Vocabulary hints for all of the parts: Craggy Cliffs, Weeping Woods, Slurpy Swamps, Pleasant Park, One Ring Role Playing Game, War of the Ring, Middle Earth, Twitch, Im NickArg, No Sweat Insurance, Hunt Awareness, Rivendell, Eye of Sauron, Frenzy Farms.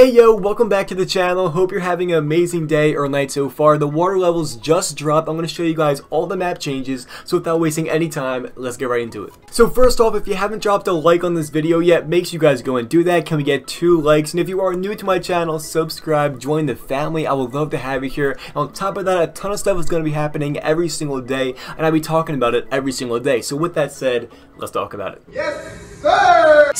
Hey yo, welcome back to the channel. Hope you're having an amazing day or night so far. The water levels just dropped. I'm going to show you guys all the map changes, so without wasting any time, let's get right into it. So first off, if you haven't dropped a like on this video yet, make sure you guys go and do that. Can we get 2 likes? And if you are new to my channel, subscribe, join the family. I would love to have you here. And on top of that, a ton of stuff is going to be happening every single day, and I'll be talking about it every single day. So with that said, let's talk about it. Yes, sir!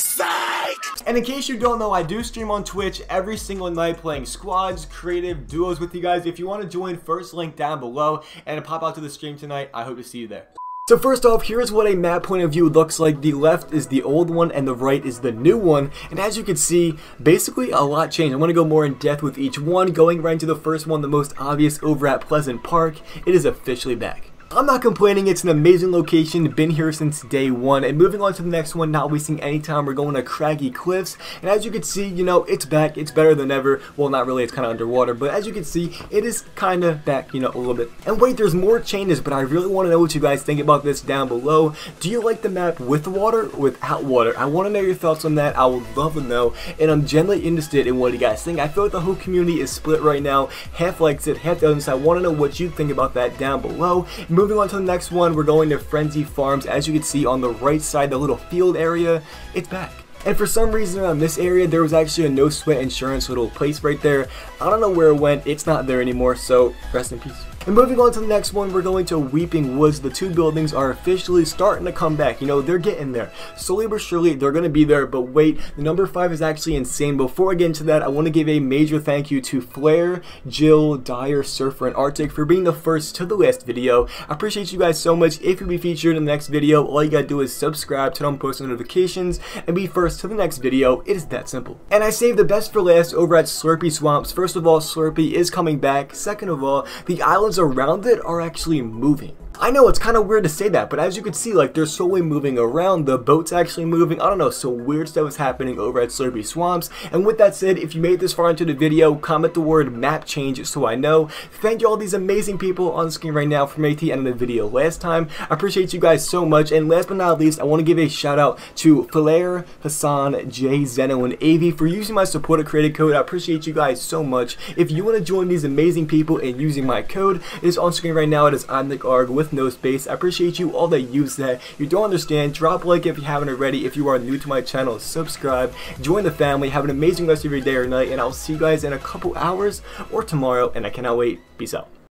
And in case you don't know, I do stream on Twitch every single night playing squads, creative, duos with you guys. If you want to join, first link down below, and pop out to the stream tonight. I hope to see you there. So first off, here's what a map point of view looks like. The left is the old one and the right is the new one. And as you can see, basically a lot changed. I'm going to go more in depth with each one. Going right into the first one, the most obvious, over at Pleasant Park. It is officially back. I'm not complaining, it's an amazing location, been here since day one. And moving on to the next one, not wasting any time, we're going to Craggy Cliffs. And as you can see, you know, it's back, it's better than ever. Well, not really, it's kind of underwater, but as you can see, it is kind of back, you know, a little bit. And wait, there's more changes, but I really want to know what you guys think about this down below. Do you like the map with water or without water? I want to know your thoughts on that, I would love to know. And I'm generally interested in what you guys think. I feel like the whole community is split right now, half likes it, half doesn't, so I want to know what you think about that down below. Moving on to the next one, we're going to Frenzy Farms. As you can see on the right side, the little field area, it's back. And for some reason around this area, there was actually a No Sweat Insurance little place right there. I don't know where it went, it's not there anymore, so rest in peace. And moving on to the next one, we're going to Weeping Woods. The 2 buildings are officially starting to come back. You know, they're getting there. Slowly but surely, they're going to be there. But wait, the number 5 is actually insane. Before I get into that, I want to give a major thank you to Flair, Jill, Dyer, Surfer, and Arctic for being the first to the last video. I appreciate you guys so much. If you'll be featured in the next video, all you got to do is subscribe, turn on post notifications, and be first to the next video. It is that simple. And I saved the best for last over at Slurpy Swamps. First of all, Slurpy is coming back. Second of all, the island around it are actually moving. I know it's kind of weird to say that, but as you can see, like, they're slowly moving around, the boat's actually moving, I don't know, so weird stuff is happening over at Slurpy Swamps. And with that said, if you made this far into the video, comment the word map change so I know. Thank you all these amazing people on the screen right now for making the end of the video last time. I appreciate you guys so much, and last but not least, I want to give a shout out to Flair, Hassan, Jay, Zeno, and Avi for using my supporter created code. I appreciate you guys so much. If you want to join these amazing people and using my code, it is on screen right now, it is Im NickArg with no space. I appreciate you all that use that. You don't understand. Drop a like if you haven't already. If you are new to my channel, subscribe, join the family, have an amazing rest of your day or night, and I'll see you guys in a couple hours or tomorrow, and I cannot wait. Peace out.